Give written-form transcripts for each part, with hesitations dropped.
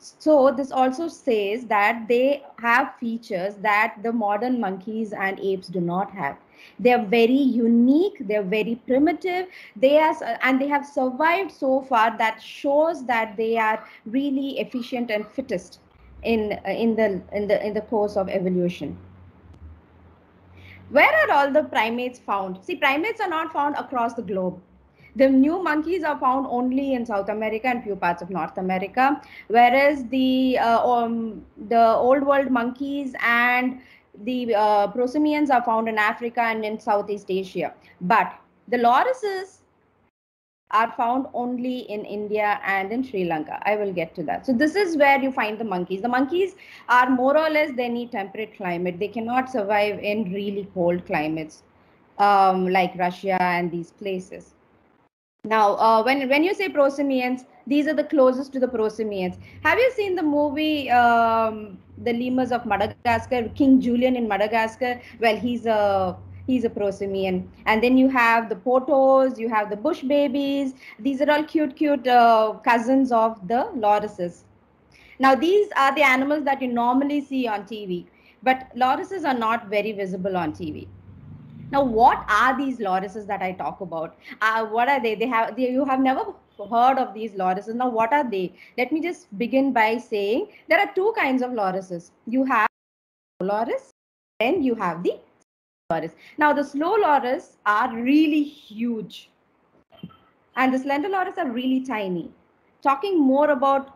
So this also says that they have features that the modern monkeys and apes do not have. They are very unique, they are very primitive, they have survived so far. That shows that they are really efficient and fittest in the course of evolution. Where are all the primates found? See, primates are not found across the globe. The new monkeys are found only in South America and few parts of North America, whereas the old world monkeys and the prosimians are found in Africa and in Southeast Asia. But the lorises are found only in India and in Sri Lanka. I will get to that. So this is where you find the monkeys. The monkeys are more or less, they need temperate climate. They cannot survive in really cold climates like Russia and these places. Now, when you say prosimians, these are the closest to the prosimians. Have you seen the movie The Lemurs of Madagascar? King Julian in Madagascar. Well, he's a prosimian. And then you have the potos, you have the bush babies. These are all cute cousins of the lorises. Now, these are the animals that you normally see on TV, but lorises are not very visible on TV. Now, what are these lorises that I talk about? What are they? You have never heard of these lorises. Now, what are they? Let me just begin by saying there are two kinds of lorises. You have loris, then you have the slow loris. Now, the slow loris are really huge, and the slender loris are really tiny. Talking more about,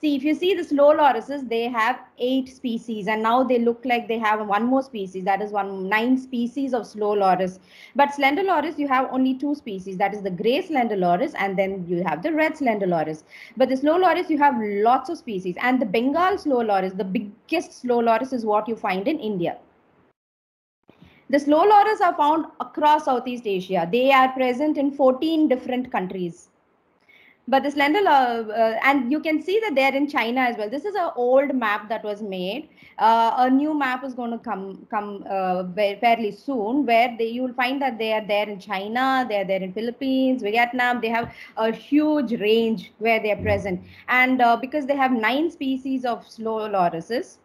see, if you see the slow lorises, they have 8 species, and now they look like they have one more species. That is 9 species of slow loris. But slender loris, you have only 2 species. That is the grey slender loris, and then you have the red slender loris. But the slow loris, you have lots of species. And the Bengal slow loris, the biggest slow loris, is what you find in India. The slow loris are found across Southeast Asia. They are present in 14 different countries. But the slender, and you can see that they are in China as well. This is an old map that was made. A new map is going to come fairly soon, where you will find that they are there in China, they are there in Philippines, Vietnam. They have a huge range where they are present. And because they have 9 species of slow lorises,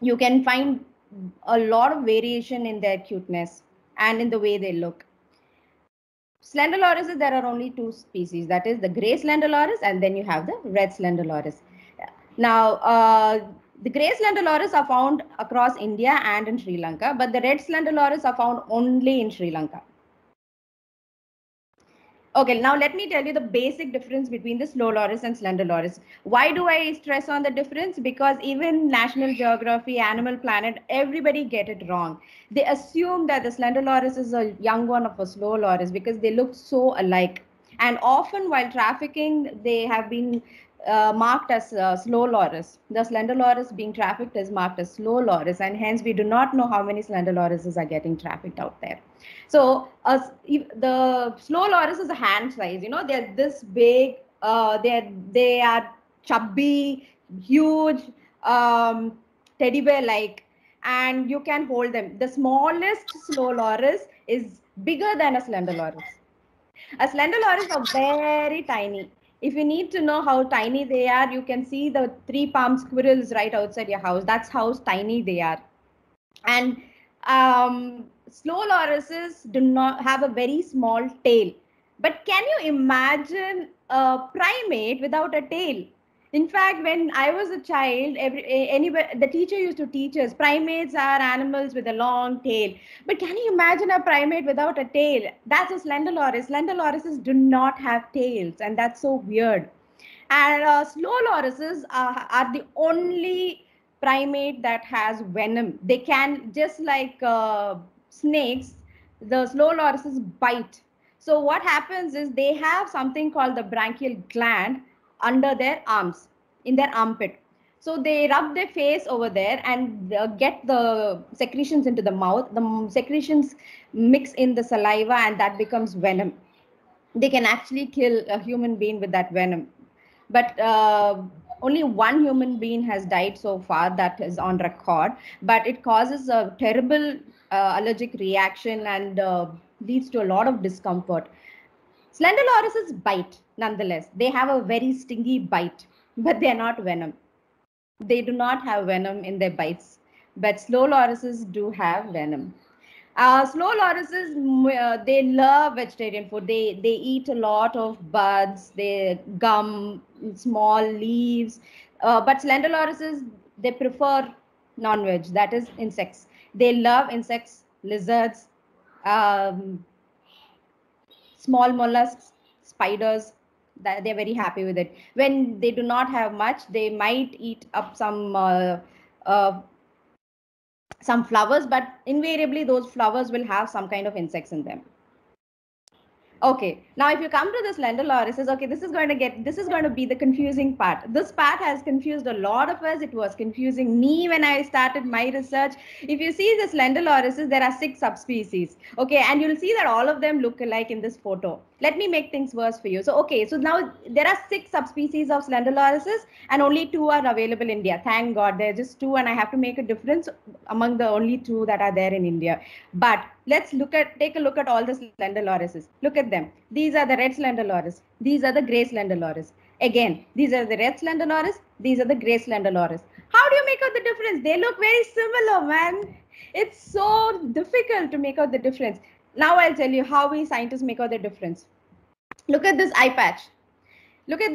you can find a lot of variation in their cuteness and in the way they look. Slender lorises, there are only 2 species, that is the grey slender loris and then you have the red slender loris. Now, the grey slender loris are found across India and in Sri Lanka, but the red slender loris are found only in Sri Lanka. Okay, now let me tell you the basic difference between the slow loris and slender loris. Why do I stress on the difference? Because even National Geography, Animal Planet, everybody get it wrong. They assume that the slender loris is a young one of a slow loris because they look so alike. And often while trafficking, they have been marked as slow loris. The slender loris being trafficked is marked as slow loris, and hence we do not know how many slender lorises are getting trafficked out there. So the slow loris is a hand size, you know, they're this big, they are chubby, huge, teddy bear like, and you can hold them. The smallest slow loris is bigger than a slender loris. A slender loris are very tiny. If you need to know how tiny they are, you can see the 3 palm squirrels right outside your house. That's how tiny they are. And slow lorises do not have a very small tail. But can you imagine a primate without a tail? In fact, when I was a child, the teacher used to teach us, primates are animals with a long tail. But can you imagine a primate without a tail? That's a slender loris. Slender lorises do not have tails, and that's so weird. And slow lorises are the only primate that has venom. They can, just like snakes, the slow lorises bite. So what happens is they have something called the branchial gland under their arms, in their armpit. So they rub their face over there and get the secretions into the mouth. The secretions mix in the saliva and that becomes venom. They can actually kill a human being with that venom. But only one human being has died so far, that is on record. But it causes a terrible allergic reaction and leads to a lot of discomfort. Slender lorises bite nonetheless. They have a very stingy bite. but they are not venom. They do not have venom in their bites, but slow lorises do have venom. Slow lorises, they love vegetarian food. They eat a lot of buds, they gum, small leaves, but slender lorises, they prefer non-veg, that is insects. They love insects, lizards, small mollusks, spiders. That they're very happy with it. When they do not have much, they might eat up some flowers, but invariably those flowers will have some kind of insects in them. Okay, now if you come to the slender lorises, okay, this is going to be the confusing part. This part has confused a lot of us. It was confusing me when I started my research. If you see the slender lorises, there are 6 subspecies. Okay, and you'll see that all of them look alike in this photo. Let me make things worse for you. So, okay, so now there are 6 subspecies of slender lorises and only 2 are available in India. Thank God, there are just 2 and I have to make a difference among the only 2 that are there in India. But let's take a look at all the slender lorises. Look at them. These are the red slender loris. These are the grey slender loris. Again, these are the red slender loris. These are the grey slender loris. How do you make out the difference? They look very similar, man. It's so difficult to make out the difference. Now I'll tell you how we scientists make out the difference. Look at this eye patch. Look at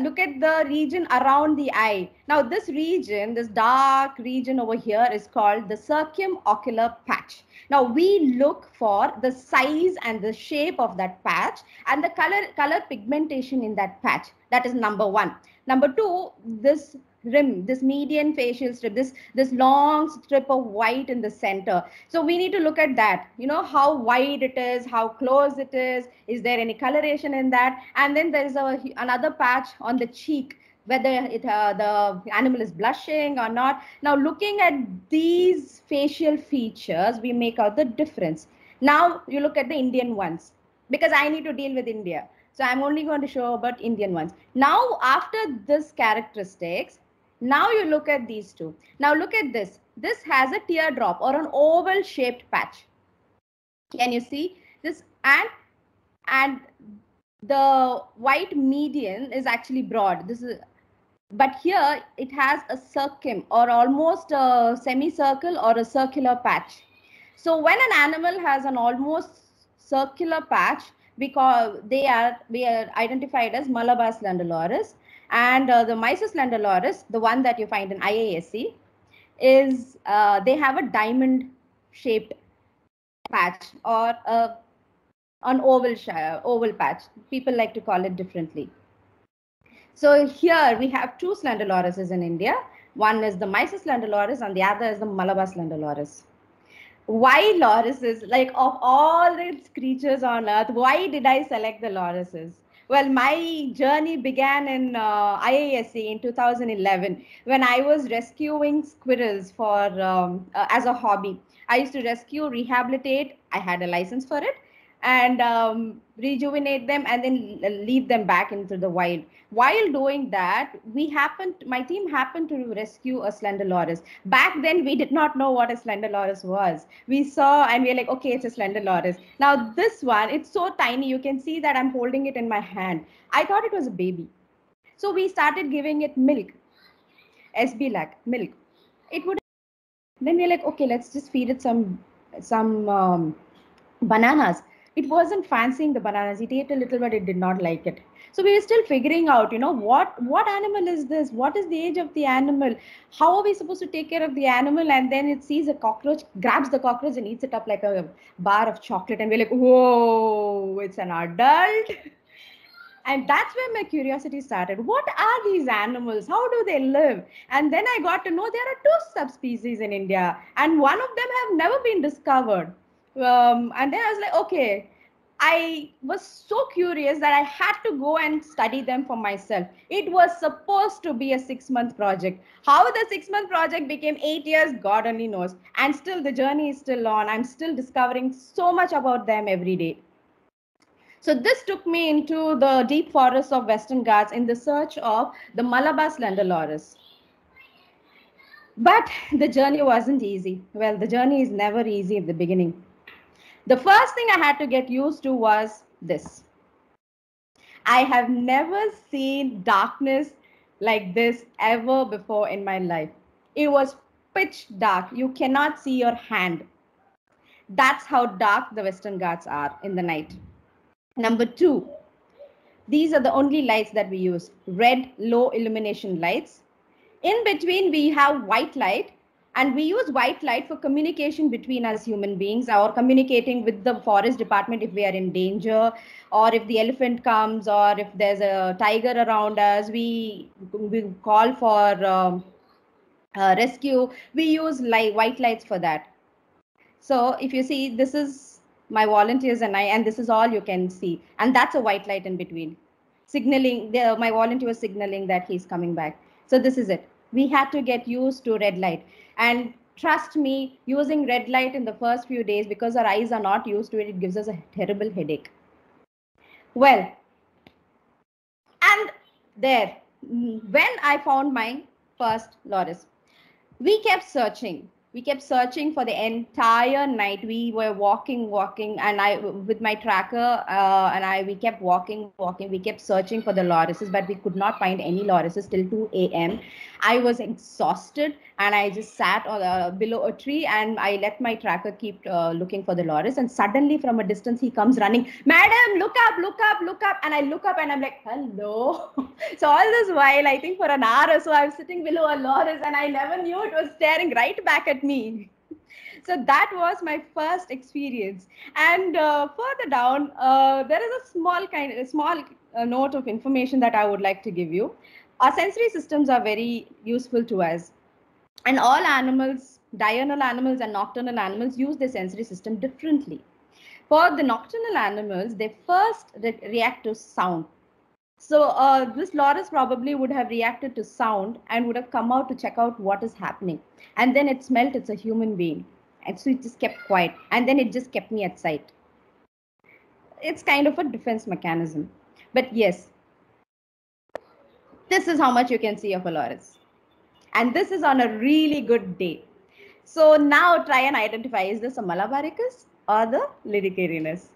the region around the eye. Now this region, this dark region over here is called the circumocular patch. Now we look for the size and the shape of that patch and the color pigmentation in that patch. That is number 1. Number 2, this rim, this median facial strip, this long strip of white in the center. So we need to look at that, you know, how wide it is, how close it is there any coloration in that? And then there is another patch on the cheek, whether the animal is blushing or not. Now looking at these facial features, we make out the difference. Now you look at the Indian ones, because I need to deal with India. So I'm only going to show about Indian ones. Now after this characteristics, now you look at these 2. Now look at this. This has a teardrop or an oval shaped patch. Can you see this? And the white median is actually broad. But here it has a circum or almost a semicircle or a circular patch. So when an animal has an almost circular patch, we are identified as Malabar slender loris. And the Mysore slender loris, the one that you find in IISc, is they have a diamond shaped patch or an oval patch. People like to call it differently. So here we have 2 slender lorises in India. One is the Mysore slender loris and the other is the Malabar slender loris. Why lorises? Like, of all these creatures on earth, why did I select the lorises? Well, my journey began in IISc in 2011 when I was rescuing squirrels for as a hobby. I used to rescue, rehabilitate. I had a license for it, and rejuvenate them and then lead them back into the wild. While doing that, my team happened to rescue a slender loris. Back then, we did not know what a slender loris was. We saw and we were like, okay, it's a slender loris. Now this one, it's so tiny. You can see that I'm holding it in my hand. I thought it was a baby. So we started giving it milk, SBLAC, milk. Then we were like, okay, let's just feed it some bananas. It wasn't fancying the bananas. It ate a little, but it did not like it. So we were still figuring out, you know, what animal is this? What is the age of the animal? How are we supposed to take care of the animal? And then it sees a cockroach, grabs the cockroach and eats it up like a bar of chocolate. And we're like, whoa, it's an adult. And that's where my curiosity started. What are these animals? How do they live? And then I got to know there are 2 subspecies in India. And one of them have never been discovered. And then I was like, okay, I was so curious that I had to go and study them for myself. It was supposed to be a 6-month project. How the 6-month project became 8 years, God only knows. And still the journey is still on. I'm still discovering so much about them every day. So this took me into the deep forests of Western Ghats in the search of the Malabar slender loris. But the journey wasn't easy. Well, the journey is never easy at the beginning. The first thing I had to get used to was this. I have never seen darkness like this ever before in my life. It was pitch dark. You cannot see your hand. That's how dark the Western Ghats are in the night. Number two, these are the only lights that we use. Red, low illumination lights. In between, we have white light. And we use white light for communication between us human beings, or communicating with the forest department if we are in danger, or if the elephant comes, or if there's a tiger around us, we call for rescue. We use white lights for that. So if you see, this is my volunteers and I, and this is all you can see. And that's a white light in between. Signaling, my volunteer was signaling that he's coming back. So this is it. We had to get used to red light. And trust me, using red light in the first few days, because our eyes are not used to it, it gives us a terrible headache. Well, and there, when I found my first loris, we kept searching. We kept searching for the entire night. We were walking, and I, with my tracker, we kept walking. We kept searching for the lorises, but we could not find any lorises till 2 a.m. I was exhausted, and I just sat below a tree, and I let my tracker keep looking for the loris. And suddenly, from a distance, he comes running. Madam, look up, look up, look up. And I look up, and I'm like, hello. So all this while, I think for an hour or so, I was sitting below a loris, and I never knew it was staring right back at me. So that was my first experience. And further down, there is a small note of information that I would like to give you. Our sensory systems are very useful to us, and all animals, diurnal animals and nocturnal animals, use their sensory system differently. For the nocturnal animals, they first react to sound. So this loris probably would have reacted to sound and would have come out to check out what is happening. And then it smelt it's a human being. And so it just kept quiet. And then it just kept me at sight. It's kind of a defense mechanism. But yes, this is how much you can see of a loris. And this is on a really good day. So now try and identify, is this a Malabaricus or the Laticarinus?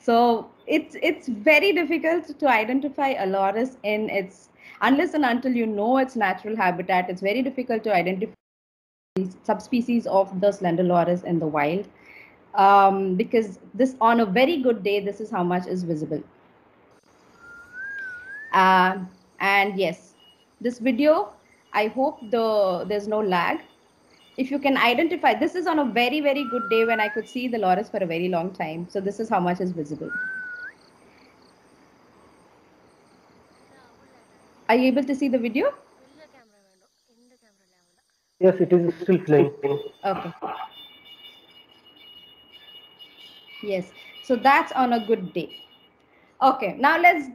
So it's very difficult to identify a loris in its, unless and until you know its natural habitat. It's very difficult to identify subspecies of the slender loris in the wild, because this, on a very good day, this is how much is visible. And yes, this video, I hope there's no lag. If you can identify, this is on a very, very good day when I could see the loris for a very long time. So this is how much is visible. Are you able to see the video? Yes, it is still playing. Okay. Yes. So that's on a good day. Okay. Now let's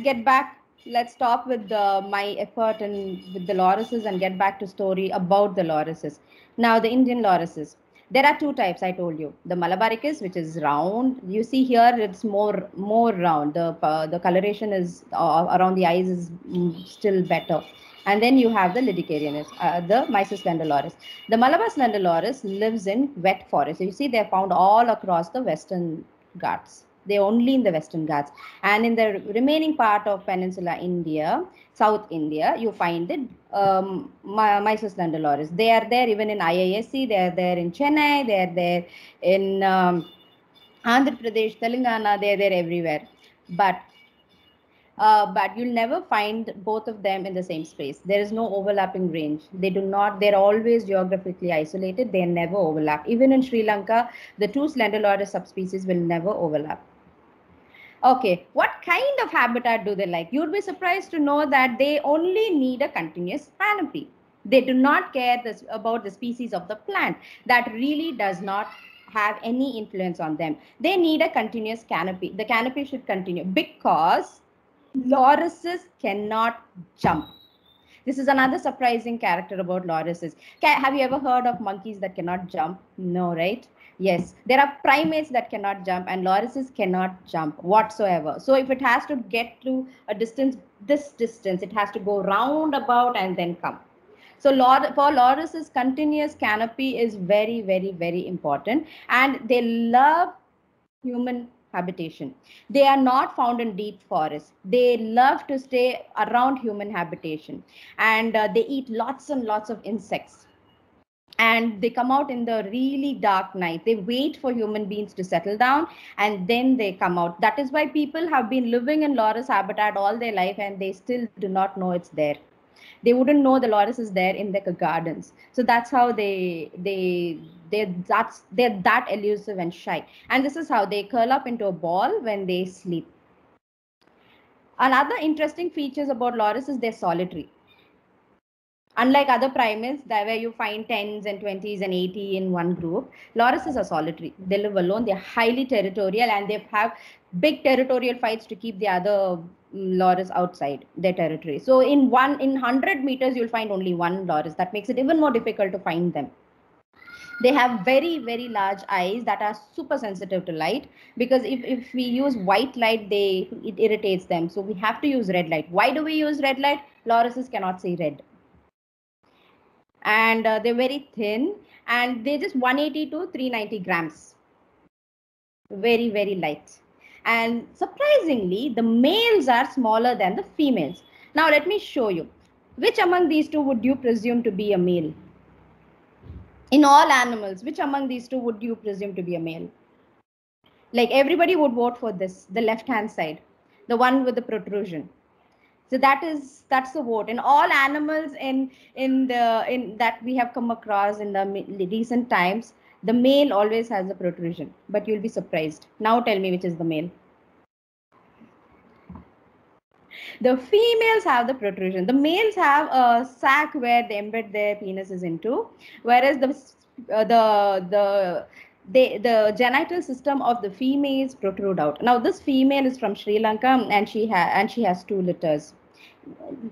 get back. Let's stop with my effort and with the lorises and get back to story about the lorises. Now, the Indian lorises. There are two types, I told you. The Malabaricus, which is round. You see here, it's more round. The coloration is around the eyes is still better. And then you have the Laticarinus, the Mysore slender loris. The Malabar slender loris lives in wet forests. So you see, they're found all across the Western Ghats. They only in the Western Ghats, and in the remaining part of Peninsula India, South India, you find the Mysore slender loris. They are there even in IISc, they are there in Chennai, they are there in Andhra Pradesh, Telangana, they are there everywhere. But you'll never find both of them in the same space. There is no overlapping range. They do not, they're always geographically isolated. They never overlap. Even in Sri Lanka, the two slender loris subspecies will never overlap. Okay, what kind of habitat do they like? You'd be surprised to know that they only need a continuous canopy. They do not care about the species of the plant. That really does not have any influence on them. They need a continuous canopy. The canopy should continue because lorises cannot jump. This is another surprising character about lorises. Have you ever heard of monkeys that cannot jump? No, right? Yes, there are primates that cannot jump, and lorises cannot jump whatsoever. So if it has to get to a distance, this distance, it has to go round about and then come. So for lorises, continuous canopy is very, very, very important, and they love human habitation. They are not found in deep forests. They love to stay around human habitation, and they eat lots and lots of insects. And they come out in the really dark night. They wait for human beings to settle down and then they come out. That is why people have been living in loris habitat all their life and they still do not know it's there. They wouldn't know the loris is there in their gardens. So that's how they're that elusive and shy. And this is how they curl up into a ball when they sleep. Another interesting features about loris is they're solitary. Unlike other primates, where you find 10s and 20s and 80 in one group, lorises are solitary. They live alone. They're highly territorial, and they have big territorial fights to keep the other loris outside their territory. So in 100 meters, you'll find only one loris. That makes it even more difficult to find them. They have very, very large eyes that are super sensitive to light, because if we use white light, it irritates them. So we have to use red light. Why do we use red light? Lorises cannot see red. And they're very thin, and they're just 180 to 390 grams. Very, very light. And surprisingly, the males are smaller than the females. Now, let me show you. Which among these two would you presume to be a male? In all animals, which among these two would you presume to be a male? Like, everybody would vote for this, the left-hand side, the one with the protrusion. So that's the vote in all animals in that we have come across in the recent times. The male always has a protrusion, but you'll be surprised. Now tell me which is the male. The females have the protrusion. The males have a sac where they embed their penises into, whereas the genital system of the females protrude out. Now this female is from Sri Lanka, and she has 2 litters.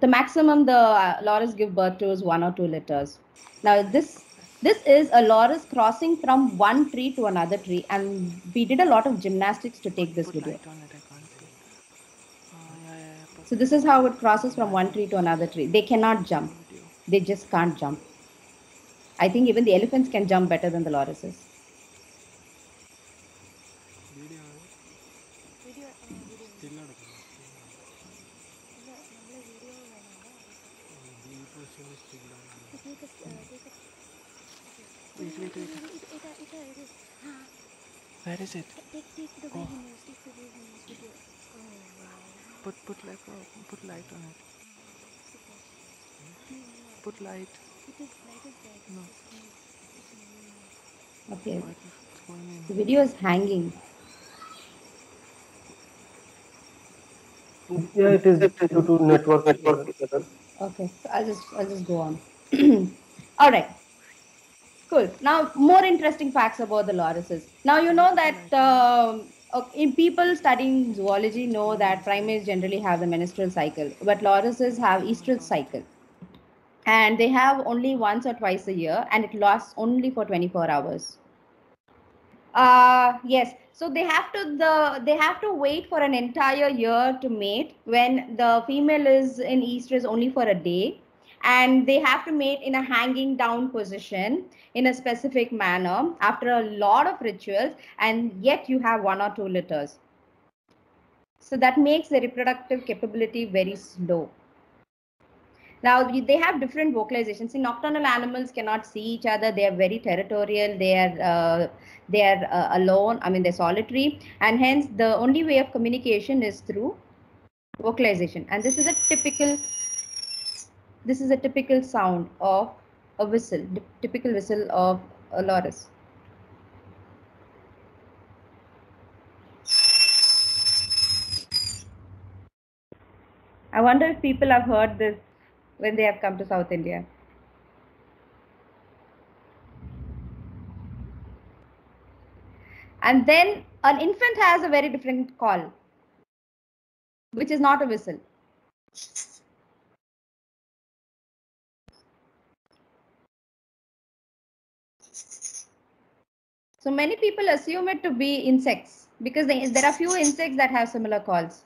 The maximum the loris give birth to is 1 or 2 litters. Now this is a loris crossing from one tree to another tree, and we did a lot of gymnastics to take this video. So this is how it crosses from one tree to another tree. They cannot jump. They just can't jump. I think even the elephants can jump better than the lorises. Where is it? Take the video news, take the video news video. Oh wow. Put light on it. Put light. It is light is there. No. Okay. The video is hanging. Yeah, it is due to network. Okay. So I'll just go on. All right. Cool. Now, more interesting facts about the lorises. Now, you know that people studying zoology know that primates generally have the menstrual cycle, but lorises have estral cycle, and they have only once or twice a year, and it lasts only for 24 hours. Yes. So they have to wait for an entire year to mate, when the female is in estrus only for a day. And they have to mate in a hanging down position in a specific manner after a lot of rituals, and yet you have 1 or 2 litters. So that makes the reproductive capability very slow. Now they have different vocalizations. See, nocturnal animals cannot see each other. They are very territorial. They are alone. I mean, they're solitary, and hence the only way of communication is through vocalization. And this is a typical. This is a typical sound of a whistle, typical whistle of a loris. I wonder if people have heard this when they have come to South India. And then an infant has a very different call, which is not a whistle. So many people assume it to be insects, because there are few insects that have similar calls.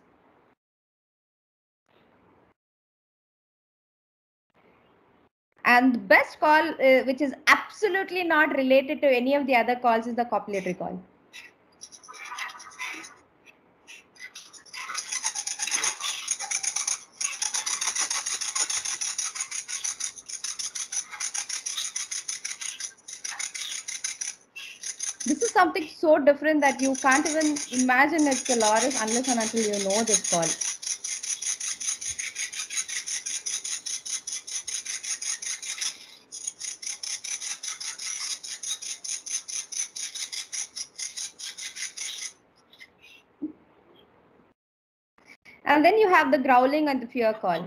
And the best call, which is absolutely not related to any of the other calls, is the copulatory call. This is something so different that you can't even imagine it's a loris unless and until you know this call. And then you have the growling and the fear call,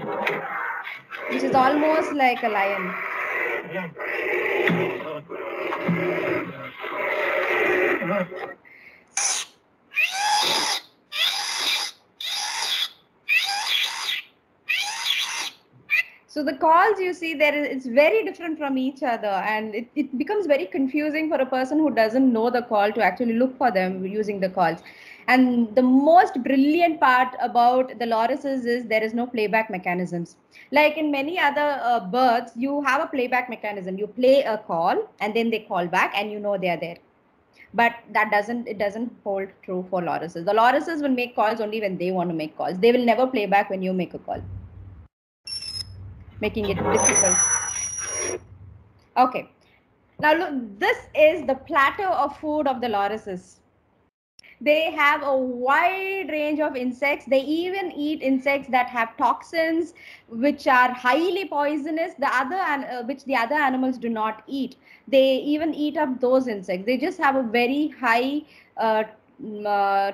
which is almost like a lion. So the calls you see there, it's very different from each other, and it becomes very confusing for a person who doesn't know the call to actually look for them using the calls. And the most brilliant part about the lorises is there is no playback mechanisms. Like in many other birds, you have a playback mechanism. You play a call and then they call back and you know they are there. But it doesn't hold true for lorises. The lorises will make calls only when they want to make calls. They will never play back when you make a call, making it difficult. Okay. Now look, this is the platter of food of the lorises. They have a wide range of insects. They even eat insects that have toxins, which are highly poisonous, which the other animals do not eat. They even eat up those insects. They just have a very high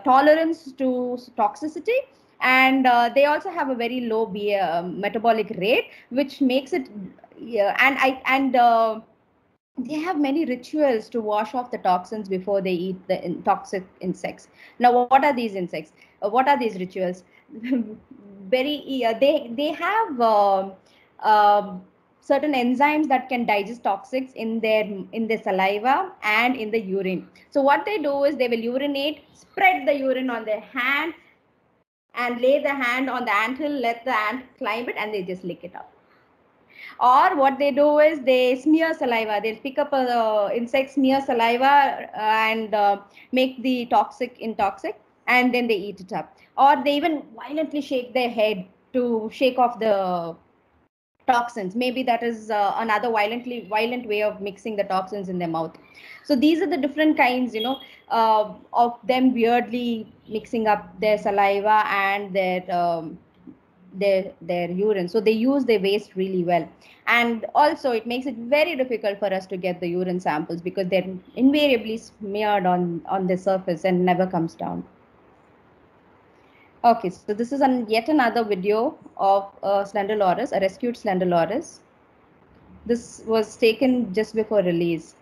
tolerance to toxicity. And they also have a very low metabolic rate, which makes it, they have many rituals to wash off the toxins before they eat the toxic insects. Now, what are these insects? What are these rituals? They have certain enzymes that can digest toxics in their saliva and in the urine. So what they do is they will urinate, spread the urine on their hand, and lay the hand on the anthill, let the ant climb it, and they just lick it up. Or what they do is they smear saliva. They'll pick up an insect, smear saliva, and make the toxic intoxic, and then they eat it up. Or they even violently shake their head to shake off the toxins. Maybe that is another violent way of mixing the toxins in their mouth. So these are the different kinds, of them weirdly mixing up their saliva and their urine. So they use their waste really well, and also it makes it very difficult for us to get the urine samples because they're invariably smeared on the surface and never comes down. Okay, so this is yet another video of a slender loris, a rescued slender loris. This was taken just before release.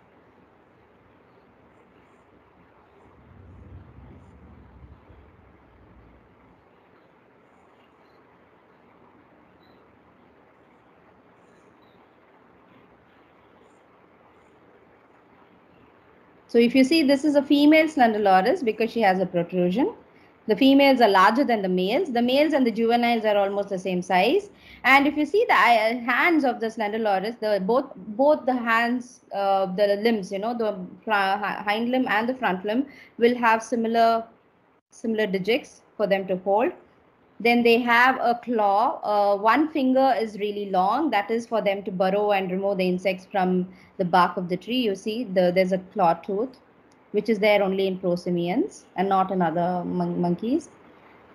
So if you see, this is a female slender loris because she has a protrusion. The females are larger than the males. The males and the juveniles are almost the same size. And if you see the hands of the slender loris, both the hands, the limbs, the hind limb and the front limb will have similar digits for them to hold. Then they have a claw. One finger is really long. That is for them to burrow and remove the insects from the bark of the tree. You see, there's a claw tooth, which is there only in prosimians and not in other monkeys.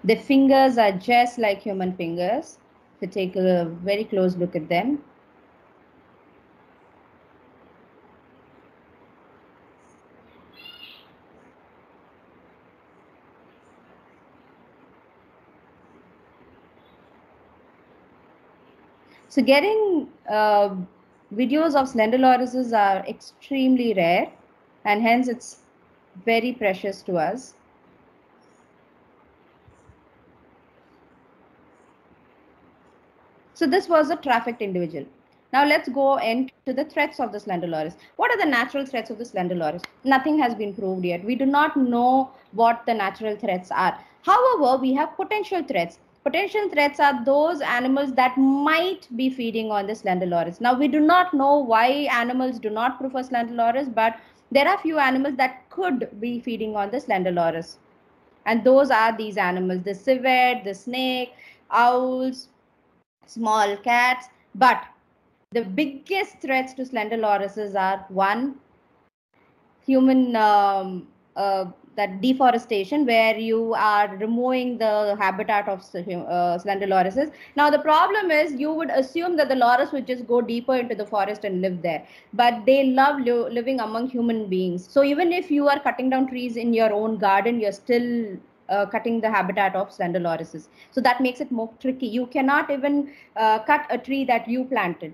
The fingers are just like human fingers. So take a very close look at them. So getting videos of slender lorises are extremely rare, and hence it's very precious to us. So this was a trafficked individual. Now let's go into the threats of the slender loris. What are the natural threats of the slender loris? Nothing has been proved yet. We do not know what the natural threats are. However, we have potential threats. Potential threats are those animals that might be feeding on the slender loris. Now, we do not know why animals do not prefer slender loris, but there are few animals that could be feeding on the slender loris. And those are these animals, the civet, the snake, owls, small cats. But the biggest threats to slender lorises are one, human that deforestation, where you are removing the habitat of slender lorises. Now the problem is you would assume that the loris would just go deeper into the forest and live there, but they love living among human beings. So even if you are cutting down trees in your own garden, you're still cutting the habitat of slender lorises. So that makes it more tricky. You cannot even cut a tree that you planted,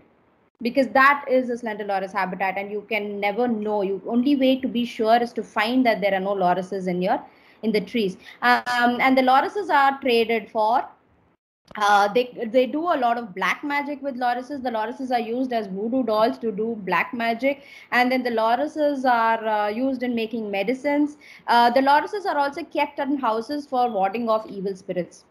because that is a slender loris habitat, and you can never know. You only way to be sure is to find that there are no lorises in the trees. And the lorises are traded for. They do a lot of black magic with lorises. The lorises are used as voodoo dolls to do black magic, and then the lorises are used in making medicines. The lorises are also kept in houses for warding off evil spirits.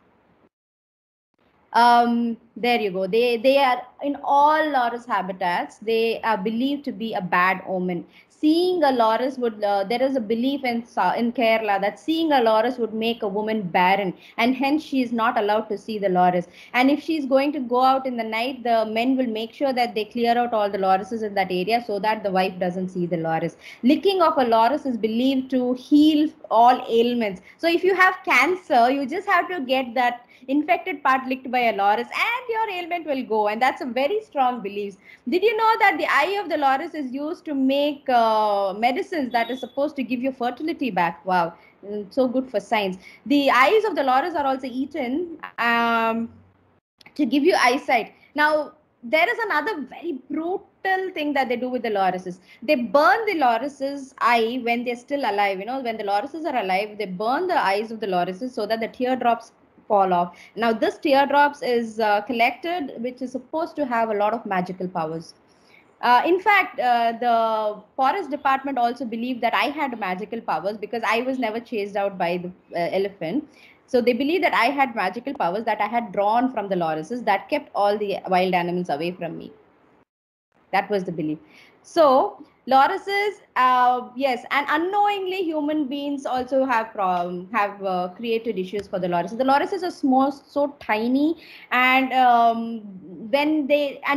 There you go. They are in all loris habitats. They are believed to be a bad omen. Seeing a loris would there is a belief in Kerala that seeing a loris would make a woman barren, and hence she is not allowed to see the loris. And if she is going to go out in the night, the men will make sure that they clear out all the lorises in that area so that the wife doesn't see the loris. Licking of a loris is believed to heal all ailments. So if you have cancer, you just have to get that infected part licked by a loris and your ailment will go, and that's a very strong belief. Did you know that the eye of the loris is used to make medicines that is supposed to give you fertility back? Wow, so good for science. The eyes of the loris are also eaten to give you eyesight. Now there is another very brutal thing that they do with the lorises. They burn the lorises' eye when they're still alive. You know, when the lorises are alive, they burn the eyes of the lorises so that the teardrops fall off. Now this teardrops is collected, which is supposed to have a lot of magical powers. In fact, the forest department also believed that I had magical powers because I was never chased out by the elephant. So they believe that I had magical powers that I had drawn from the lorises that kept all the wild animals away from me. That was the belief. So lorises, yes, and unknowingly human beings also have created issues for the lorises. The lorises are small, so tiny, and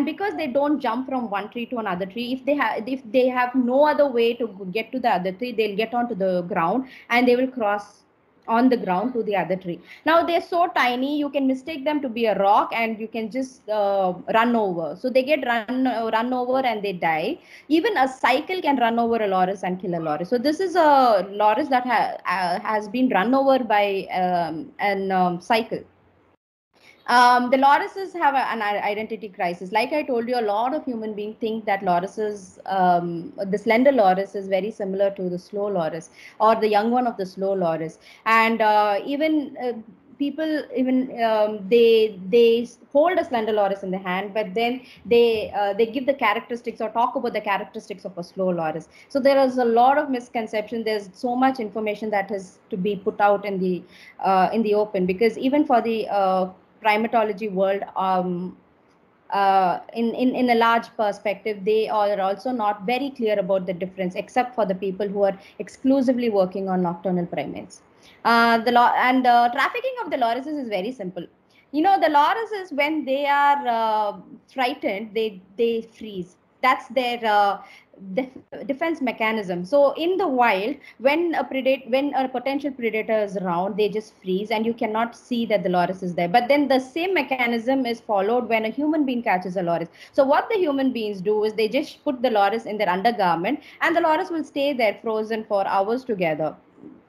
because they don't jump from one tree to another tree, if they have no other way to get to the other tree, they'll get onto the ground and they will cross on the ground to the other tree. Now they're so tiny, you can mistake them to be a rock and you can just run over. So they get run over and they die. Even a cycle can run over a loris and kill a loris. So this is a loris that has been run over by a cycle. The lorises have an identity crisis. Like I told you, a lot of human beings think that lorises, the slender loris is very similar to the slow loris or the young one of the slow loris. And people hold a slender loris in the hand, but then they give the characteristics or talk about the characteristics of a slow loris. So there is a lot of misconception. There's so much information that has to be put out in the open, because even for the primatology world, in a large perspective, they are also not very clear about the difference, except for the people who are exclusively working on nocturnal primates. The trafficking of the lorises is very simple. You know, the lorises, when they are frightened, they freeze. That's their defense mechanism. So in the wild, when a potential predator is around, they just freeze and you cannot see that the loris is there. But then the same mechanism is followed when a human being catches a loris. So what the human beings do is they just put the loris in their undergarment, and the loris will stay there frozen for hours together,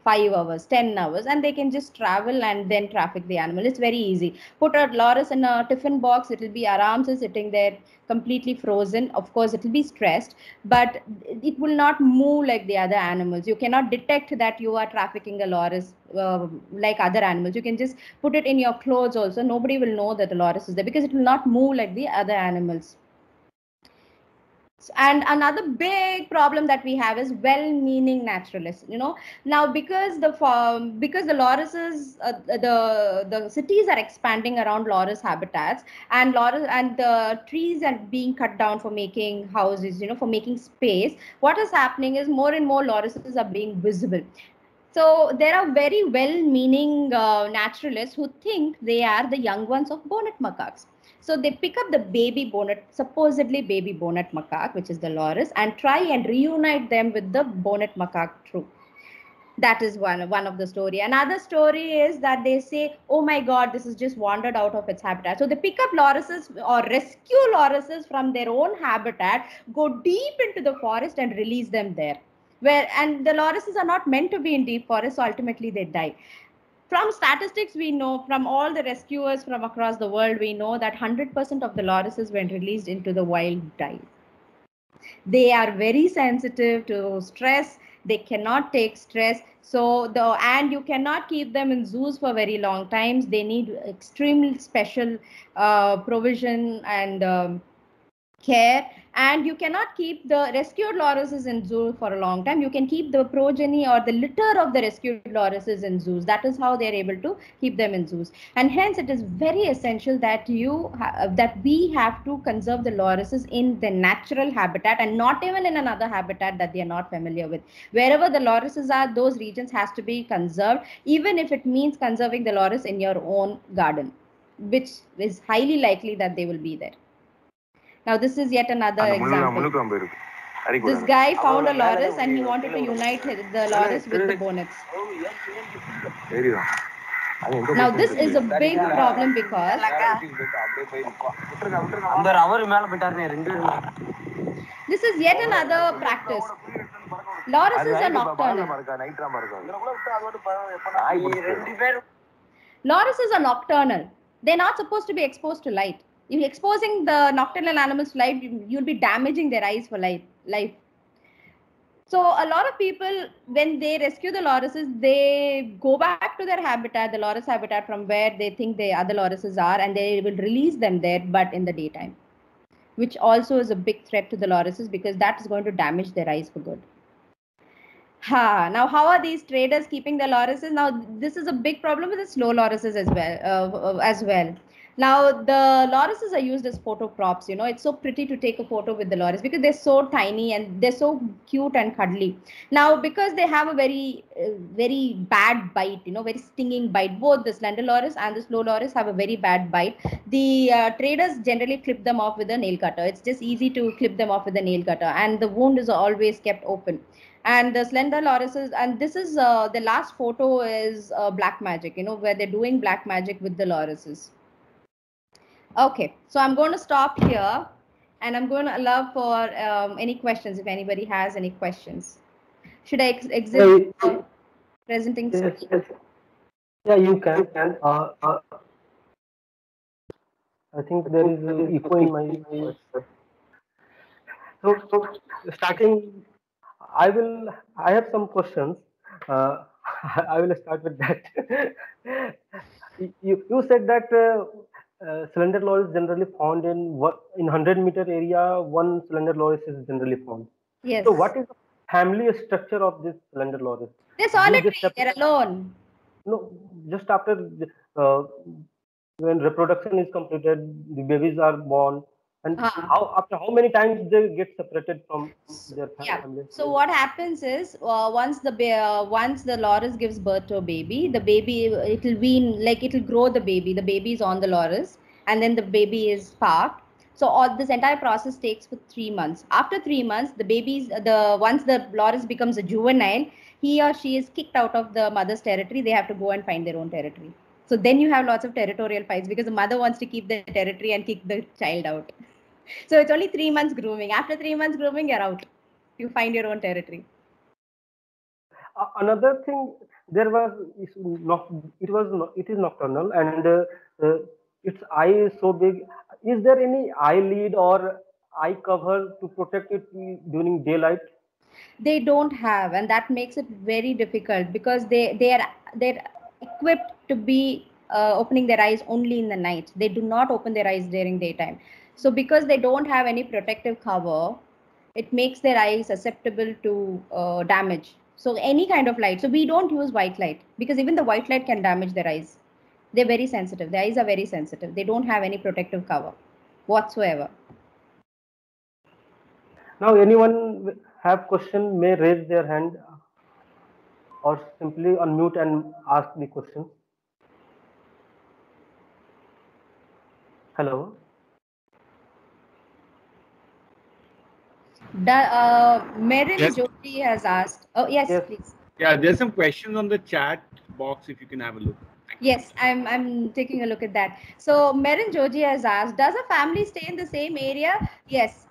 5 hours, 10 hours, and they can just travel and then traffic the animal. It's very easy. Put a loris in a tiffin box, it will be aram sitting there completely frozen. Of course, it will be stressed, but it will not move like the other animals. You cannot detect that you are trafficking a loris like other animals. You can just put it in your clothes also. Nobody will know that the loris is there because it will not move like the other animals. And another big problem that we have is well-meaning naturalists. You know, now because the lorises, the cities are expanding around loris habitats, and the trees are being cut down for making houses. You know, for making space. What is happening is more and more lorises are being visible. So there are very well-meaning naturalists who think they are the young ones of bonnet macaques. So they pick up the baby bonnet, supposedly baby bonnet macaque, which is the loris, and try and reunite them with the bonnet macaque troop. That is one of the story. Another story is that they say, oh my God, this has just wandered out of its habitat. So they pick up lorises or rescue lorises from their own habitat, go deep into the forest and release them there. And the lorises are not meant to be in deep forest, so ultimately they die. From statistics we know, from all the rescuers from across the world, we know that 100% of the lorises when released into the wild die. They are very sensitive to stress. They cannot take stress. And you cannot keep them in zoos for very long times. They need extremely special provision and care. And you cannot keep the rescued lorises in zoo for a long time. You can keep the progeny or the litter of the rescued lorises in zoos. That is how they are able to keep them in zoos. And hence it is very essential that we have to conserve the lorises in their natural habitat and not even in another habitat that they are not familiar with. Wherever the lorises are, those regions has to be conserved, even if it means conserving the loris in your own garden, which is highly likely that they will be there. Now this is yet another example. This guy found a loris and he wanted to unite the loris with the bonnets. Now this is a big problem because this is yet another practice. Lorises are nocturnal. Lorises are nocturnal. They're not supposed to be exposed to light. If exposing the nocturnal animals to light, you'll be damaging their eyes for life. So a lot of people, when they rescue the lorises, they go back to their habitat, the loris habitat from where they think the other lorises are, and they will release them there, but in the daytime, which also is a big threat to the lorises because that is going to damage their eyes for good. Now, how are these traders keeping the lorises? Now, this is a big problem with the slow lorises as well. Now, the lorises are used as photo props. You know, it's so pretty to take a photo with the loris because they're so tiny and they're so cute and cuddly. Now, because they have a very bad bite, you know, very stinging bite. Both the slender loris and the slow loris have a very bad bite. The traders generally clip them off with a nail cutter. It's just easy to clip them off with a nail cutter, and the wound is always kept open. And the slender lorises, and this is the last photo is black magic, you know, where they're doing black magic with the lorises. Okay, so I'm going to stop here and I'm going to allow for any questions if anybody has any questions. Should I exit presenting? Yes, yes. Yeah, you can. I think there is an echo in my... So starting, I have some questions. I will start with that. You said that slender loris is generally found in 100-meter area. One slender loris is generally found. Yes. So what is the family structure of this slender loris? They're solitary. They're alone. No, just after when reproduction is completed, the babies are born. And after how many times they get separated from their family? So what happens is once the loris gives birth to a baby, the baby it'll grow the baby. The baby is on the loris, and then the baby is parked. So all this entire process takes for 3 months. After 3 months, once the loris becomes a juvenile, he or she is kicked out of the mother's territory. They have to go and find their own territory. So then you have lots of territorial fights because the mother wants to keep the territory and kick the child out. So it's only 3 months grooming. After 3 months grooming, you're out. You find your own territory. Another thing, it is nocturnal and its eye is so big. Is there any eye lid or eye cover to protect it during daylight? They don't have, and that makes it very difficult because they're equipped to be opening their eyes only in the night. They do not open their eyes during daytime. So because they don't have any protective cover, it makes their eyes susceptible to damage. So any kind of light. So we don't use white light because even the white light can damage their eyes. They're very sensitive. Their eyes are very sensitive. They don't have any protective cover whatsoever. Now anyone have question may raise their hand or simply unmute and ask the question. Hello. Meryl Jyoti has asked. Oh, yes, please. Yeah, there's some questions on the chat box if you can have a look. Yes, I'm taking a look at that. So Merin Joji has asked, does a family stay in the same area? Yes.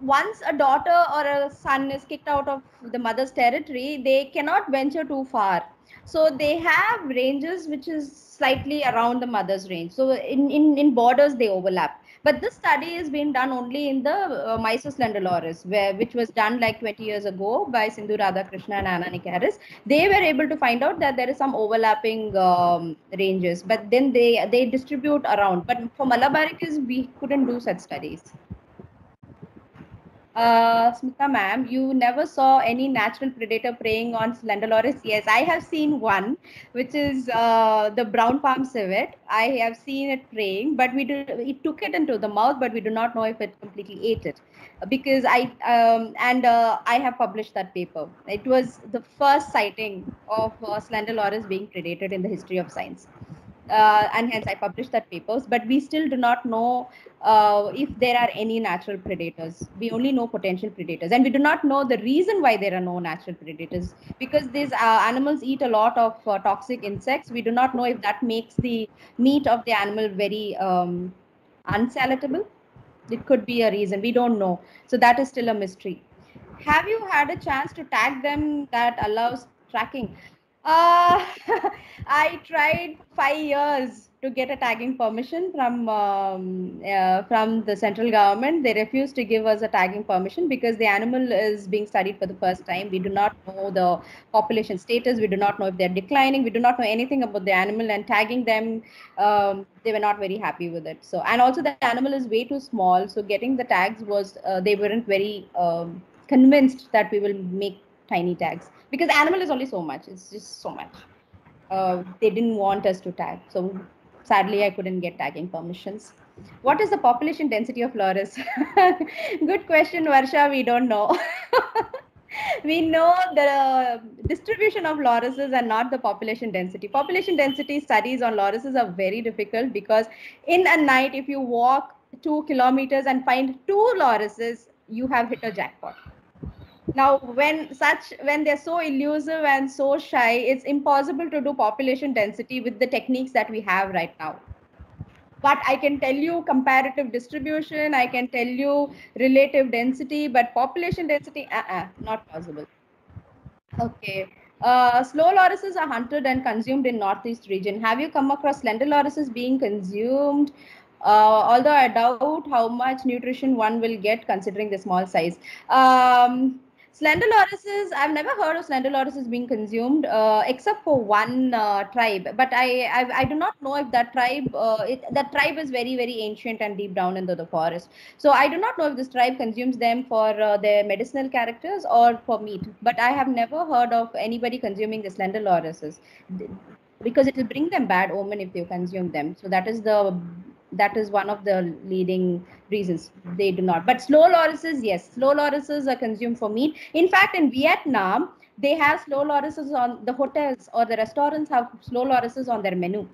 Once a daughter or a son is kicked out of the mother's territory, they cannot venture too far. So they have ranges which is slightly around the mother's range. So in borders, they overlap. But this study is being done only in the Mysore Slender Loris, which was done like 20 years ago by Sindhu Radha Krishna and Anna Nekaris. They were able to find out that there is some overlapping ranges, but then they distribute around. But for Malabaricus, we couldn't do such studies. Smitha ma'am, you never saw any natural predator preying on Slender Loris? Yes, I have seen one, which is the brown palm civet. I have seen it preying, but it took it into the mouth, but we do not know if it completely ate it, because I have published that paper. It was the first sighting of Slender Loris being predated in the history of science. And hence I published that papers, but we still do not know if there are any natural predators. We only know potential predators, and we do not know the reason why there are no natural predators, because these animals eat a lot of toxic insects. We do not know if that makes the meat of the animal very unpalatable. It could be a reason. We don't know. So that is still a mystery. Have you had a chance to tag them that allows tracking? I tried 5 years to get a tagging permission from the central government. They refused to give us a tagging permission because the animal is being studied for the first time. We do not know the population status. We do not know if they're declining. We do not know anything about the animal, and tagging them, they were not very happy with it. So, and also the animal is way too small. So getting the tags was, they weren't very convinced that we will make tiny tags, because animal is only so much. It's just so much. They didn't want us to tag. So sadly, I couldn't get tagging permissions. What is the population density of Loris? Good question, Varsha. We don't know. We know the distribution of lorises and not the population density. Population density studies on lorises are very difficult, because in a night, if you walk 2 kilometers and find 2 lorises, you have hit a jackpot. Now, when they're so elusive and so shy, it's impossible to do population density with the techniques that we have right now. But I can tell you comparative distribution, I can tell you relative density, but population density, not possible. Okay. Slow lorises are hunted and consumed in Northeast region. Have you come across slender lorises being consumed? Although I doubt how much nutrition one will get considering the small size. Slender lorises, I've never heard of slender lorises being consumed except for one tribe. But I do not know if that tribe, that tribe is very, very ancient and deep down into the forest. So I do not know if this tribe consumes them for their medicinal characters or for meat. But I have never heard of anybody consuming the slender lorises, because it will bring them bad omen if you consume them. So that is the... That is one of the leading reasons they do not. But slow lorises, yes, slow lorises are consumed for meat. In fact, in Vietnam, they have slow lorises on the hotels, or the restaurants have slow lorises on their menu.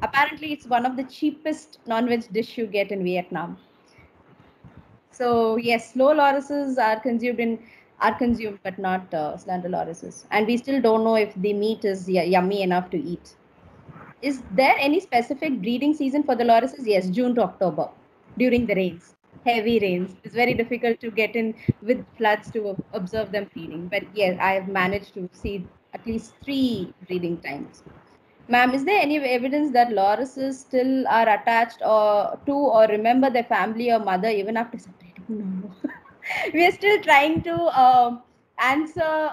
Apparently, it's one of the cheapest non-veg dish you get in Vietnam. So yes, slow lorises are consumed but not slender lorises. And we still don't know if the meat is yummy enough to eat. Is there any specific breeding season for the lorises? Yes, June to October, during the rains, heavy rains. It's very difficult to get in with floods to observe them feeding. But yes, I have managed to see at least 3 breeding times. Ma'am, is there any evidence that lorises still are attached or remember their family or mother even after separating? No. We are still trying to answer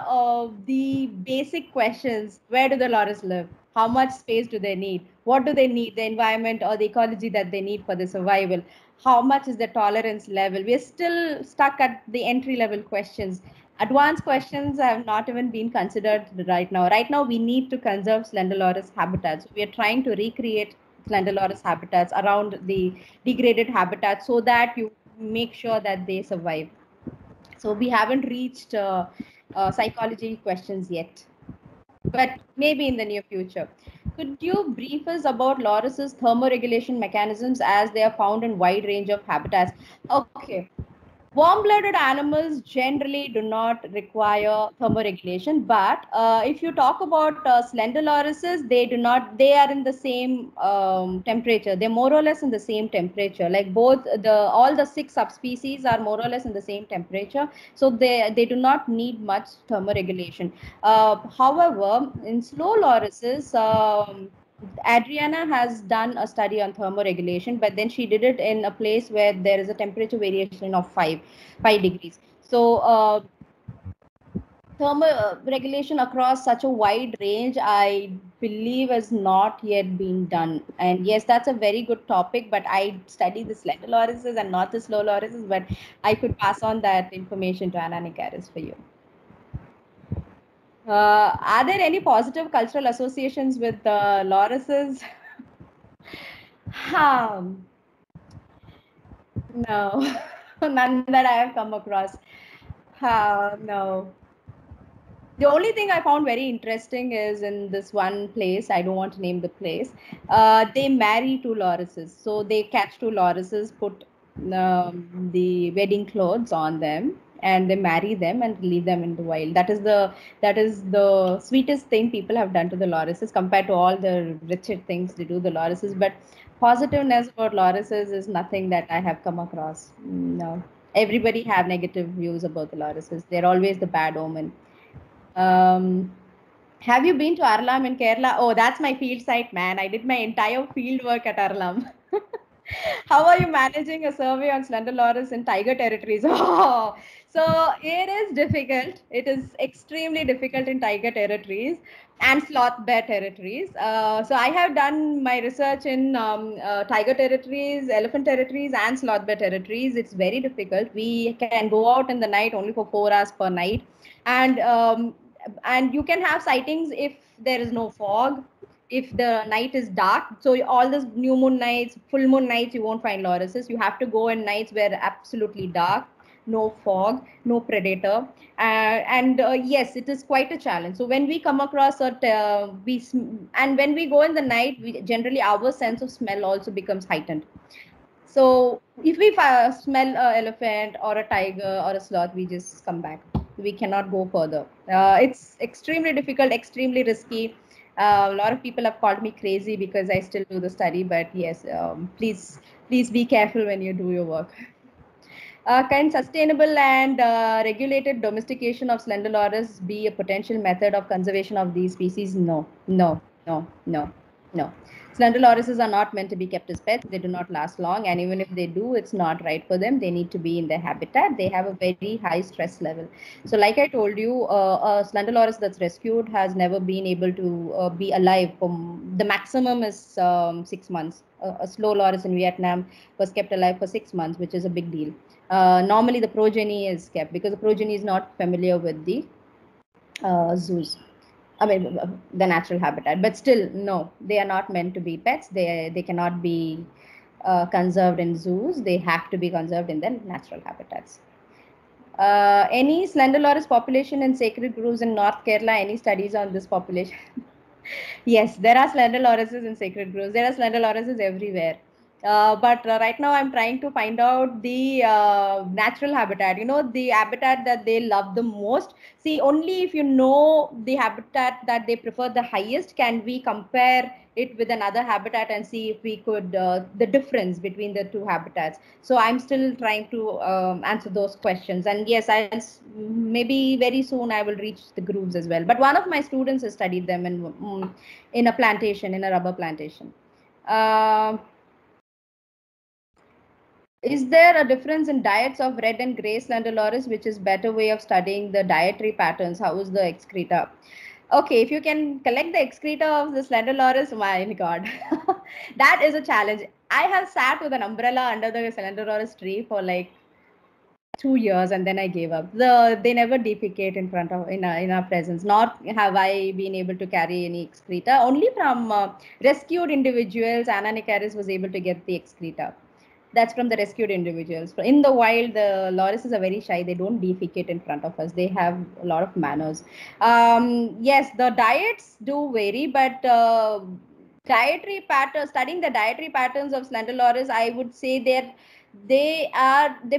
the basic questions. Where do the lorises live? How much space do they need? What do they need? The environment or the ecology that they need for their survival? How much is the tolerance level? We're still stuck at the entry level questions. Advanced questions have not even been considered right now. Right now, we need to conserve slender loris habitats. We are trying to recreate slender loris habitats around the degraded habitats so that you make sure that they survive. So we haven't reached psychology questions yet. But maybe in the near future. Could you brief us about lorises' thermoregulation mechanisms as they are found in wide range of habitats? Okay. Warm-blooded animals generally do not require thermoregulation, but if you talk about slender lorises, they are in the same temperature. They're more or less in the same temperature. Like all the 6 subspecies are more or less in the same temperature, so they do not need much thermoregulation. However, in slow lorises, Adriana has done a study on thermoregulation, but then she did it in a place where there is a temperature variation of 5 degrees. So thermoregulation across such a wide range, I believe, is not yet being done. And yes, that's a very good topic, but I study the slender lorises and not the slow lorises, but I could pass on that information to Anna Nekaris for you. Are there any positive cultural associations with lorises? No, none that I have come across. No. The only thing I found very interesting is in this one place, I don't want to name the place, they marry 2 lorises. So they catch 2 lorises, put the wedding clothes on them, and they marry them and leave them in the wild. That is the sweetest thing people have done to the lorises compared to all the wretched things they do the lorises. But positiveness about lorises is nothing that I have come across. No, everybody have negative views about the lorises. They're always the bad omen. Have you been to Aralam in Kerala? Oh, that's my field site, man. I did my entire field work at Aralam. How are you managing a survey on slender loris in tiger territories? Oh, so it is difficult. It is extremely difficult in tiger territories and sloth bear territories. So I have done my research in tiger territories, elephant territories, and sloth bear territories. It's very difficult. We can go out in the night only for 4 hours per night. And you can have sightings if there is no fog, if the night is dark. So all these new moon nights, full moon nights, you won't find lorises. You have to go in nights where absolutely dark, no fog, no predator. Yes, it is quite a challenge. So when we come across, when we go in the night, generally our sense of smell also becomes heightened. So if we smell an elephant or a tiger or a sloth, we just come back. We cannot go further. It's extremely difficult, extremely risky. A lot of people have called me crazy because I still do the study, but yes, please be careful when you do your work. Can sustainable and regulated domestication of slender loris be a potential method of conservation of these species? No. Slender lorises are not meant to be kept as pets. They do not last long, and even if they do, it's not right for them. They need to be in their habitat. They have a very high stress level. So like I told you, a slender loris that's rescued has never been able to be alive. The maximum is 6 months. A slow loris in Vietnam was kept alive for 6 months, which is a big deal. Normally the progeny is kept because the progeny is not familiar with the zoos. I mean, the natural habitat. But still, no, they are not meant to be pets. They cannot be conserved in zoos. They have to be conserved in their natural habitats. Any slender loris population in sacred groves in North Kerala? Any studies on this population? Yes, there are slender lorises in sacred groves. There are slender lorises everywhere. But right now I'm trying to find out the natural habitat, the habitat that they love the most. See, only if you know the habitat that they prefer the highest can we compare it with another habitat and see if we could, the difference between the 2 habitats. So I'm still trying to answer those questions. And yes, maybe very soon I will reach the groves as well. But one of my students has studied them in a plantation, in a rubber plantation. Is there a difference in diets of red and grey slender loris, which is better way of studying the dietary patterns? How is the excreta? Okay, if you can collect the excreta of the slender loris, my God, that is a challenge. I have sat with an umbrella under the slender loris tree for like 2 years, and then I gave up. They never defecate in our presence. Nor have I been able to carry any excreta. Only from rescued individuals, Anna Nekaris was able to get the excreta. That's from the rescued individuals. In the wild, the lorises are very shy. They don't defecate in front of us. They have a lot of manners. Yes, the diets do vary, but studying the dietary patterns of slender loris, I would say they highly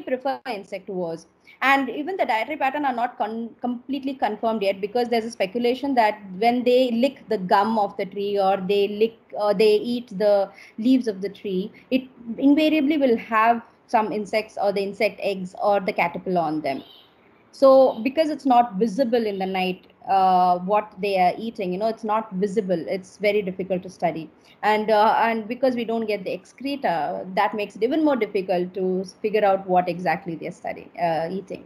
prefer insectivores. And even the dietary pattern are not completely confirmed yet, because there's a speculation that when they lick the gum of the tree or they eat the leaves of the tree, it invariably will have some insects or the insect eggs or the caterpillar on them. So because it's not visible in the night what they are eating, you know, it's not visible, it's very difficult to study. And because we don't get the excreta, that makes it even more difficult to figure out what exactly they are eating.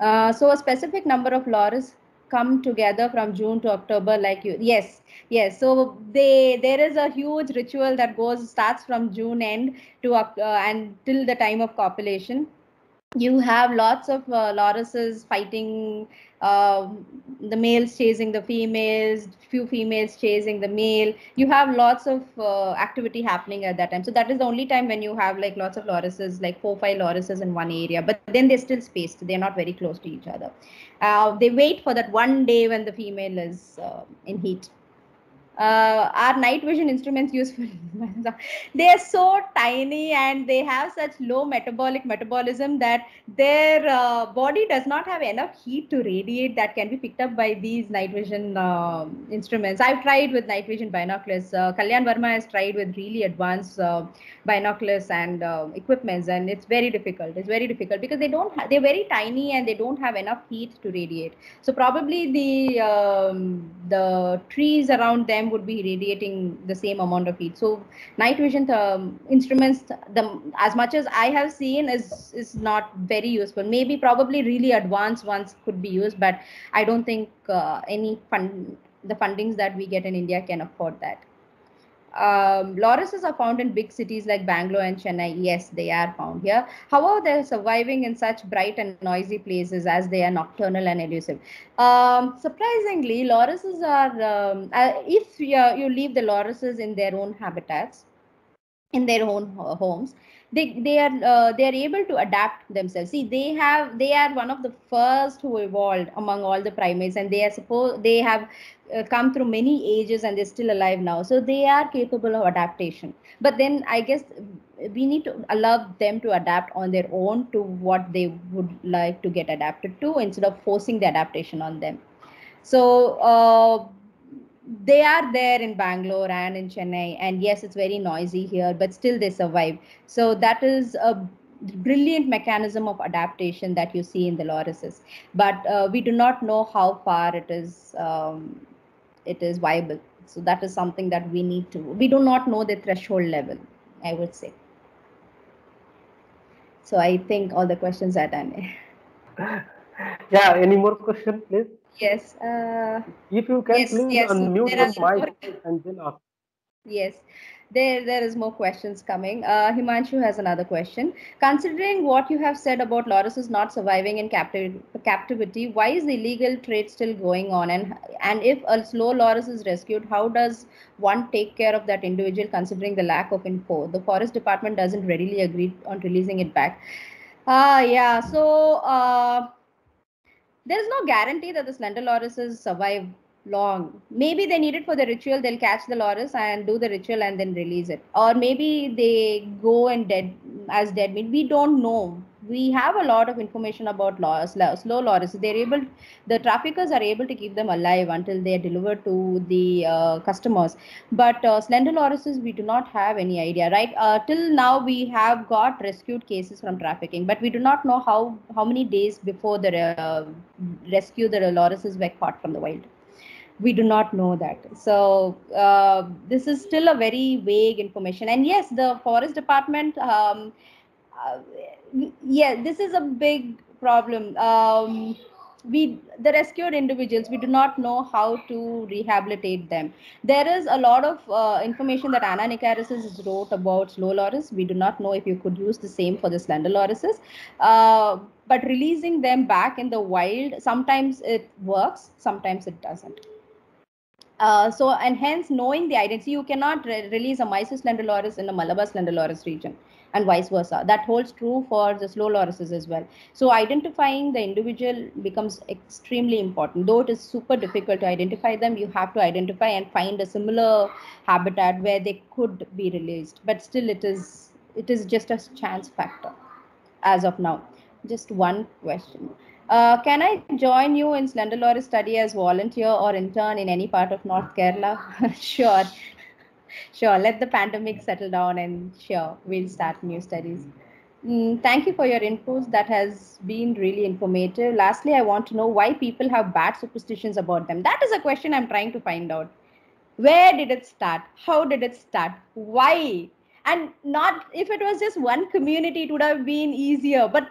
So a specific number of loris come together from June to October, like you. Yes, yes. So there is a huge ritual that starts from June end to and till the time of copulation. You have lots of lorises fighting, the males chasing the females, few females chasing the male. You have lots of activity happening at that time. So that is the only time when you have like lots of lorises, like 4 or 5 lorises in one area, but then they're still spaced. They're not very close to each other. They wait for that one day when the female is in heat. Our night vision instruments used for they are so tiny and they have such low metabolism that their body does not have enough heat to radiate that can be picked up by these night vision instruments. I've tried with night vision binoculars. Kalyan Varma has tried with really advanced binoculars and equipments, and it's very difficult. It's very difficult because they're very tiny and they don't have enough heat to radiate. So probably the trees around them would be radiating the same amount of heat. So night vision instruments, as much as I have seen, is not very useful. Maybe probably really advanced ones could be used, but I don't think the fundings that we get in India can afford that. Lorises are found in big cities like Bangalore and Chennai. Yes, they are found here. However, they're surviving in such bright and noisy places as they are nocturnal and elusive. Surprisingly, lorises are, if you leave the lorises in their own habitats, in their own homes, they are able to adapt themselves. See, they are one of the first who evolved among all the primates, and they have come through many ages and they're still alive now. So they are capable of adaptation. But then I guess we need to allow them to adapt on their own to what they would like to get adapted to, instead of forcing the adaptation on them. So they are there in Bangalore and in Chennai, and yes, it's very noisy here, but still they survive. So that is a brilliant mechanism of adaptation that you see in the lorises, but we do not know how far it is viable. So that is something that we do not know the threshold level, I would say. So I think all the questions are done. Yeah, any more questions, please? Yes. If you can, yes, please, yes, unmute your mic and then ask. Yes, there is more questions coming. Himanshu has another question. Considering what you have said about lorises not surviving in captivity, why is the illegal trade still going on? And if a slow loris is rescued, how does one take care of that individual considering the lack of info? The Forest Department doesn't readily agree on releasing it back. Yeah, so... there is no guarantee that the slender lorises survive long. Maybe they need it for the ritual. They'll catch the loris and do the ritual and then release it. Or maybe they go and dead meat. We don't know. We have a lot of information about slow lorises. The traffickers are able to keep them alive until they are delivered to the customers. But slender lorises, we do not have any idea, right? Till now, we have got rescued cases from trafficking, but we do not know how many days before the rescue the lorises were caught from the wild. We do not know that. So this is still a very vague information. And yes, the Forest Department... yeah, this is a big problem. The rescued individuals, we do not know how to rehabilitate them. There is a lot of information that Anna Nekaris wrote about slow loris. We do not know if you could use the same for the slender lorises. But releasing them back in the wild, sometimes it works, sometimes it doesn't. So, and hence knowing the identity, you cannot release a Mysore slender loris in a Malabar slender loris region. and vice versa. That holds true for the slow lorises as well. So identifying the individual becomes extremely important. Though it is super difficult to identify them, you have to identify and find a similar habitat where they could be released. But still, it is just a chance factor as of now. Just one question. Can I join you in Slender Loris study as volunteer or intern in any part of North Kerala? Sure. Sure, let the pandemic settle down and sure, we'll start new studies. Thank you for your inputs. That has been really informative. Lastly, I want to know why people have bad superstitions about them. That is a question I'm trying to find out. Where did it start? How did it start? Why? And not if it was just one community, it would have been easier. But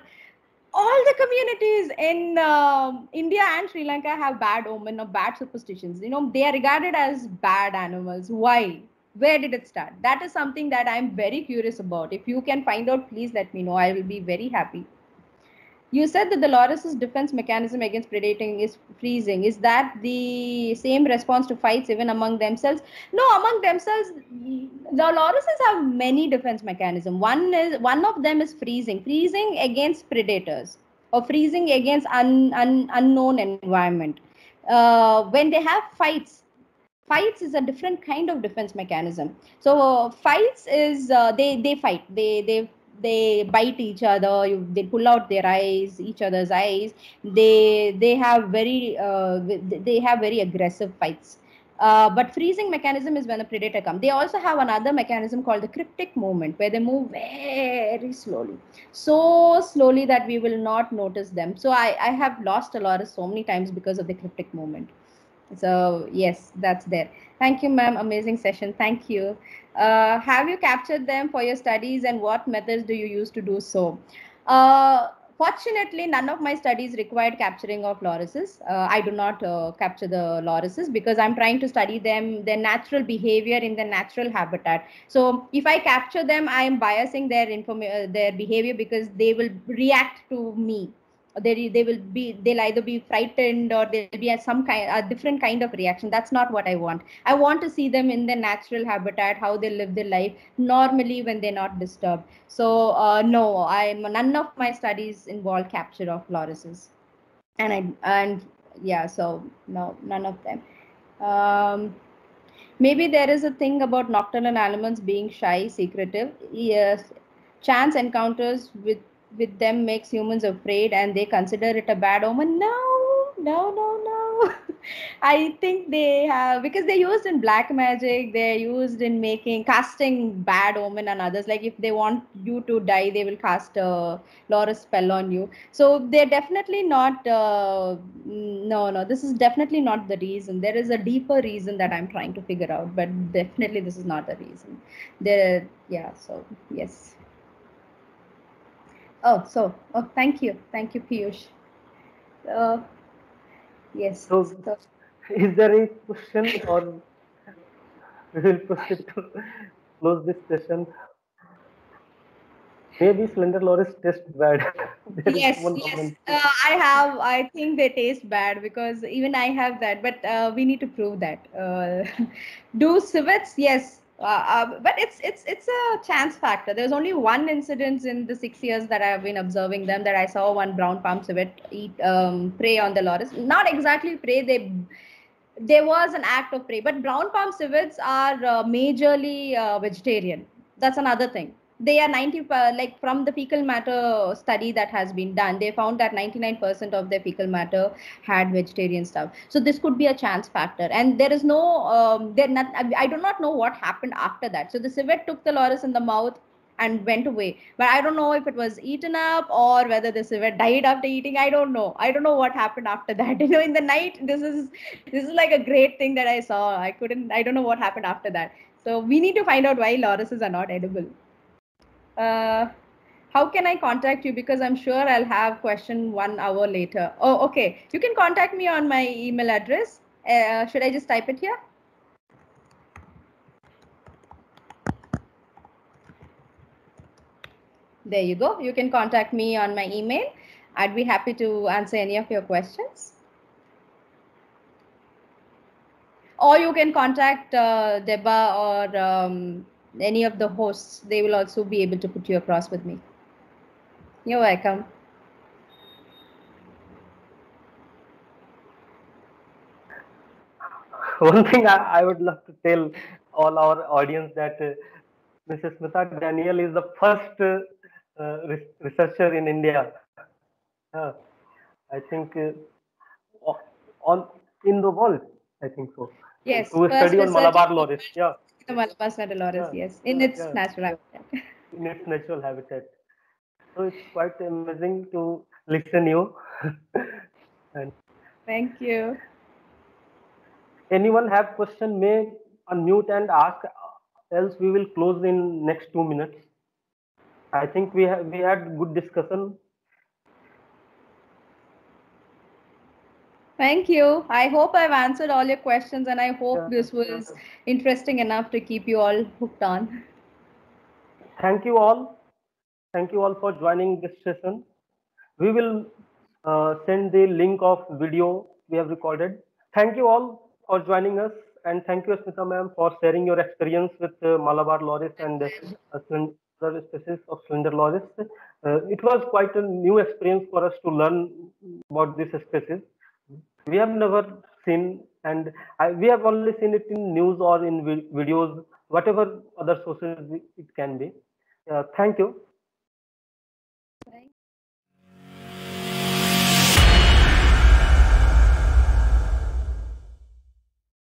all the communities in India and Sri Lanka have bad omen or bad superstitions. You know, they are regarded as bad animals. Why? Where did it start? That is something that I'm very curious about. If you can find out, please let me know. I will be very happy. You said that the loris's defense mechanism against predating is freezing. Is that the same response to fights even among themselves? No, among themselves, the lorises have many defense mechanisms. One of them is freezing. Freezing against predators or freezing against unknown environment. When they have fights, fights is a different kind of defense mechanism. So fights is they bite each other, they pull out their eyes, each other's eyes. They have very aggressive fights. But freezing mechanism is when a predator comes. They also have another mechanism called the cryptic movement, where they move very slowly, so slowly that we will not notice them. So I have lost a loris so many times because of the cryptic movement. So yes, that's there. Thank you, ma'am. Amazing session. Thank you. Have you captured them for your studies, and what methods do you use to do so? Fortunately, none of my studies required capturing of lorises. I do not capture the lorises because I'm trying to study them, their natural behavior in their natural habitat. So if I capture them, I am biasing their behavior because they will react to me. They'll either be frightened or they'll be a different kind of reaction. That's not what I want. I want to see them in their natural habitat, how they live their life normally when they're not disturbed. So no, none of my studies involve capture of lorises, so no, none of them. Maybe there is a thing about nocturnal animals being shy, secretive. Yes, chance encounters with them makes humans afraid and they consider it a bad omen. No. I think they have, because they're used in black magic, they're used in casting bad omen on others. Like if they want you to die, they will cast a loris spell on you. So they're definitely not, this is definitely not the reason. There is a deeper reason that I'm trying to figure out, but definitely this is not the reason. Yes. Thank you, Piyush. Yes. So, is there any question, or we will proceed to close this session? Maybe Slender Loris taste bad. Yes. I think they taste bad because even I have that, but we need to prove that. Do civets? Yes. But it's a chance factor. There's only one incident in the 6 years that I have been observing them that I saw one brown palm civet eat prey on the loris. Not exactly prey, there was an act of prey, but brown palm civets are majorly vegetarian. That's another thing. They are from the fecal matter study that has been done, they found that 99% of their fecal matter had vegetarian stuff. So this could be a chance factor, and there is no I do not know what happened after that. So the civet took the loris in the mouth and went away, but I don't know if it was eaten up or whether the civet died after eating. I don't know what happened after that. You know, in the night, this is like a great thing that I saw. I don't know what happened after that. So we need to find out why lorises are not edible. How can I contact you? Because I'm sure I'll have question 1 hour later. Oh, okay. You can contact me on my email address. Should I just type it here? There you go. You can contact me on my email. I'd be happy to answer any of your questions. Or you can contact Deba or any of the hosts, they will also be able to put you across with me. You're welcome. One thing I would love to tell all our audience that Mrs. Smitha Daniel is the first researcher in India. I think in the world, I think so. Yes, who study on Malabar Loris. Yeah. The Malabar Slender Loris, yeah. Yes, in its natural habitat. In its natural habitat. So it's quite amazing to listen to you. And thank you. Anyone have question, may unmute and ask, else we will close in next 2 minutes. I think we had good discussion. Thank you. I hope I've answered all your questions, and I hope this was interesting enough to keep you all hooked on. Thank you all. Thank you all for joining this session. We will send the link of video we have recorded. Thank you all for joining us, and thank you, Smitha ma'am, for sharing your experience with Malabar Loris and other species of Slender Loris. It was quite a new experience for us to learn about this species. We have never seen, and we have only seen it in news or in videos, whatever other sources it can be. Thank you.